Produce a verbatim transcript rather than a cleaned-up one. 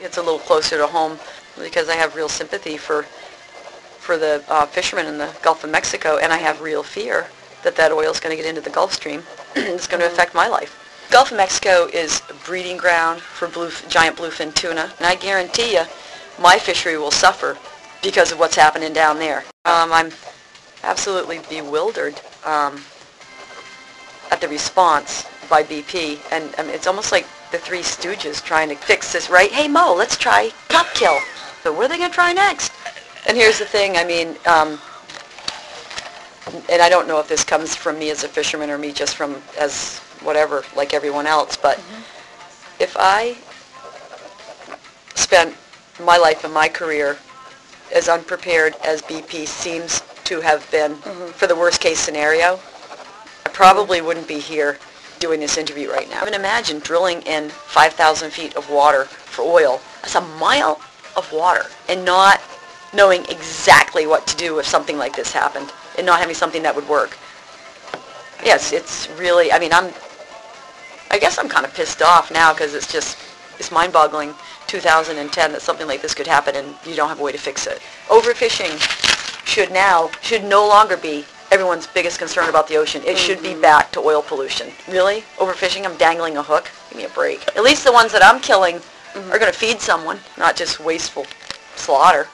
It's a little closer to home because I have real sympathy for for the uh, fishermen in the Gulf of Mexico, and I have real fear that that oil is going to get into the Gulf Stream. It's going to affect my life. Gulf of Mexico is a breeding ground for blue, giant bluefin tuna, and I guarantee you my fishery will suffer because of what's happening down there. Um, I'm absolutely bewildered um, at the response by B P, and um, it's almost like the Three Stooges trying to fix this, right? Hey, Mo, let's try cop kill. So what are they going to try next? And here's the thing, I mean, um, and I don't know if this comes from me as a fisherman or me just from as whatever, like everyone else, but mm-hmm. if I spent my life and my career as unprepared as B P seems to have been mm-hmm. for the worst case scenario, I probably mm-hmm. wouldn't be here doing this interview right now. I mean, imagine drilling in five thousand feet of water for oil. That's a mile of water, and not knowing exactly what to do if something like this happened, and not having something that would work. Yes, it's really, I mean, I'm, I guess I'm kind of pissed off now because it's just, it's mind-boggling two thousand ten that something like this could happen and you don't have a way to fix it. Overfishing should now, should no longer be everyone's biggest concern about the ocean. It mm-hmm. should be back to oil pollution. Really? Overfishing? I'm dangling a hook? Give me a break. At least the ones that I'm killing mm-hmm. are going to feed someone, not just wasteful slaughter.